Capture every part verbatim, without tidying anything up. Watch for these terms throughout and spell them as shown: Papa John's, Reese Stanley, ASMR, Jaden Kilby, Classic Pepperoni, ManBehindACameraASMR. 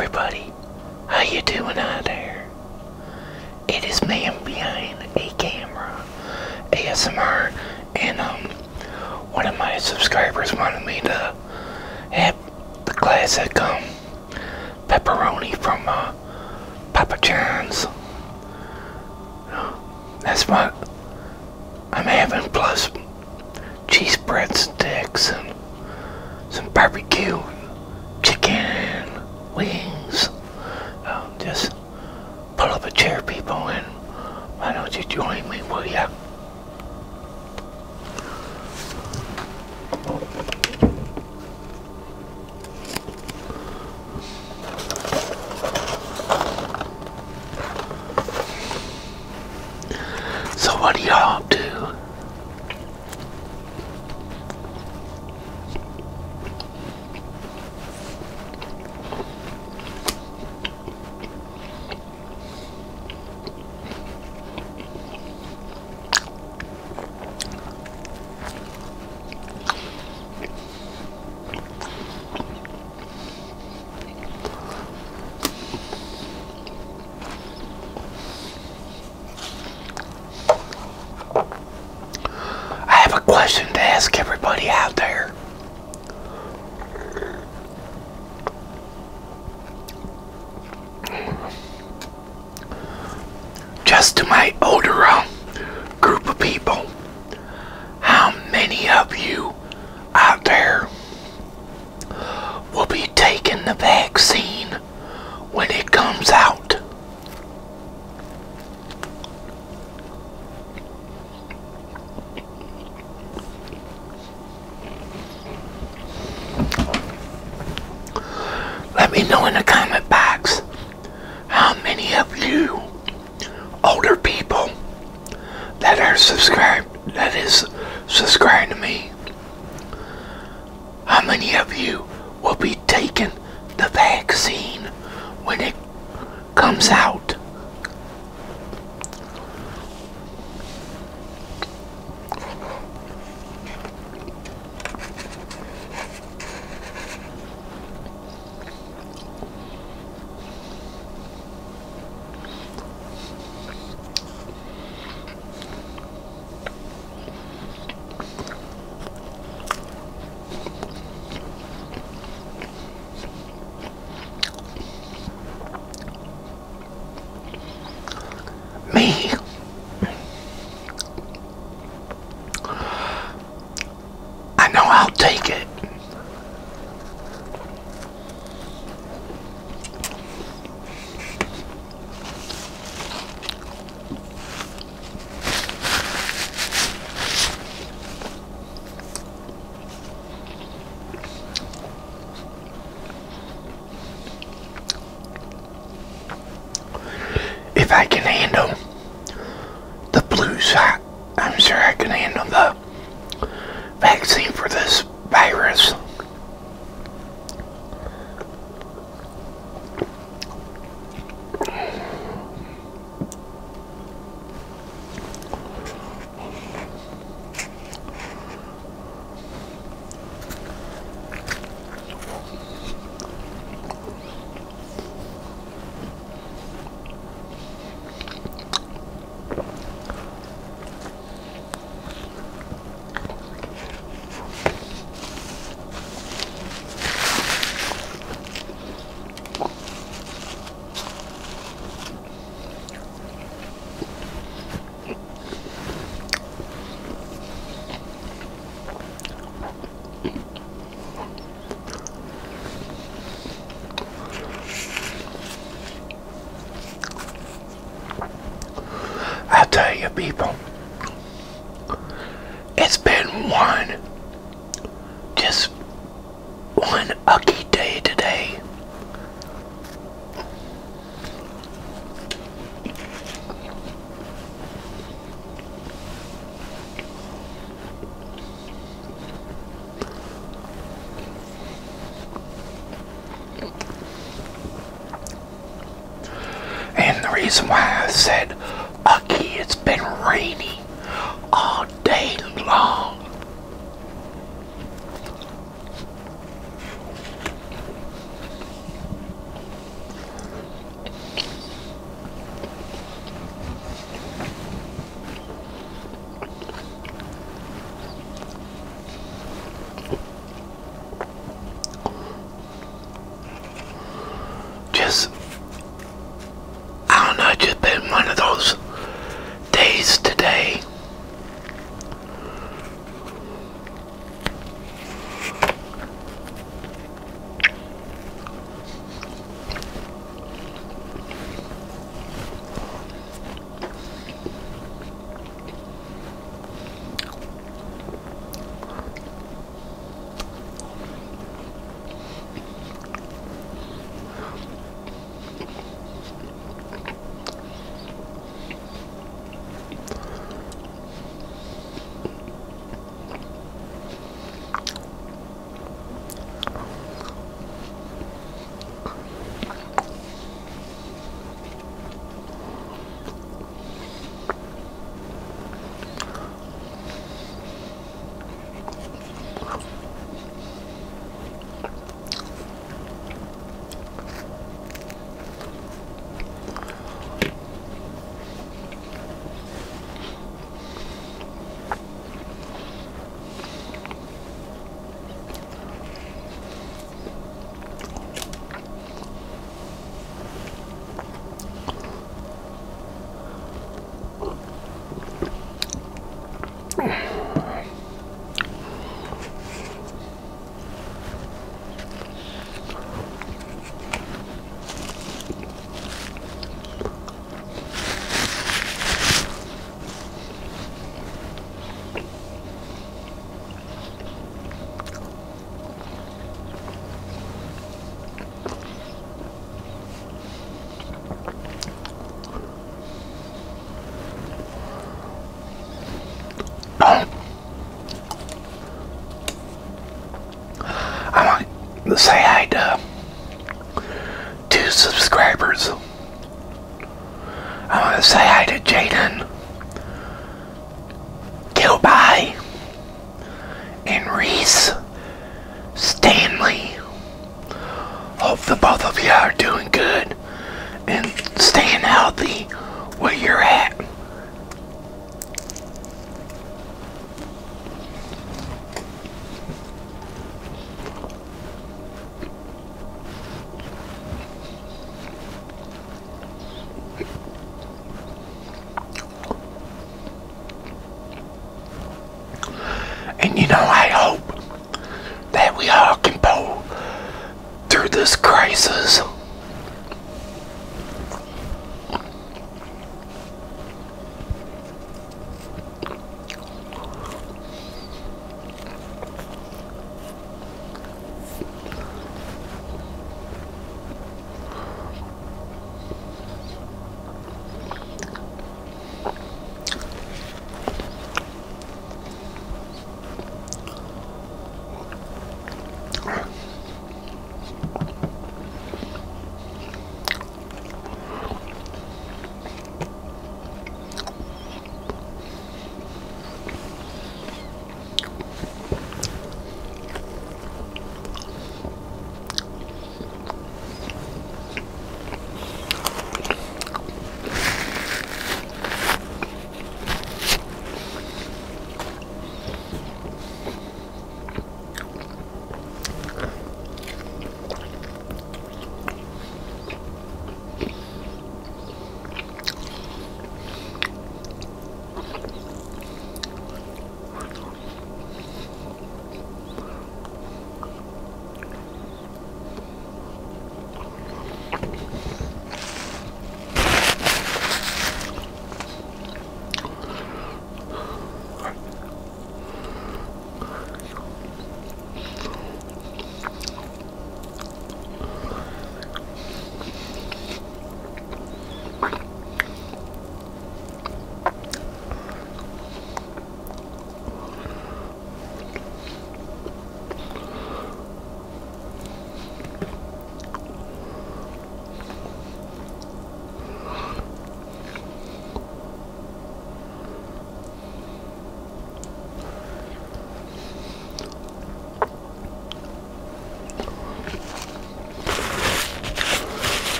everybody, how you doing out there? It is Man Behind a Camera A S M R, and um, one of my subscribers wanted me to have the classic um, pepperoni from uh, Papa John's. That's what I'm having, plus cheese breadsticks and some barbecue chicken wings. Um, just pull up a chair, people, and why don't you join me, will ya? So what do y'all do? Question to ask everybody out there. Just to my older um, group of people, how many of you out there will be taking the vaccine when it comes out? Let me know in the comment box how many of you older people that are subscribed, that is subscribed to me, how many of you will be taking the vaccine when it comes out? If I can handle the flu shot, I'm sure I can handle the vaccine for this virus. People, it's been one, just one ucky day today. And the reason why I said ucky, it's been rainy all day long. wanting to say hi to two subscribers. I want to say hi to Jaden Kilby and Reese Stanley. Hope the both of you are doing good and staying healthy where you're at. And you know, I hope that we all can pull through this crisis.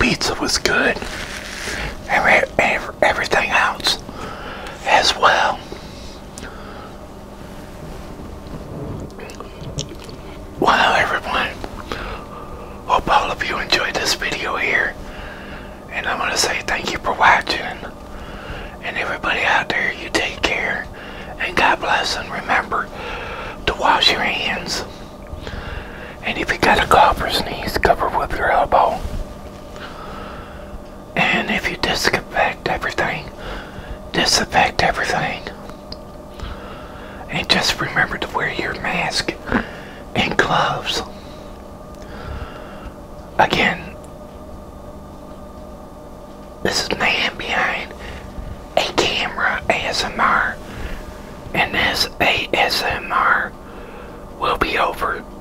Pizza was good, and everything else as well. Wow, everyone, hope all of you enjoyed this video here, and I want to say thank you for watching, and everybody out there, you take care, and God bless, and remember to wash your hands, and if you got a cough or sneeze, cover with your elbow. And if you disinfect everything, disinfect everything. And just remember to wear your mask and gloves. Again, this is Man Behind a Camera A S M R. And this A S M R will be over.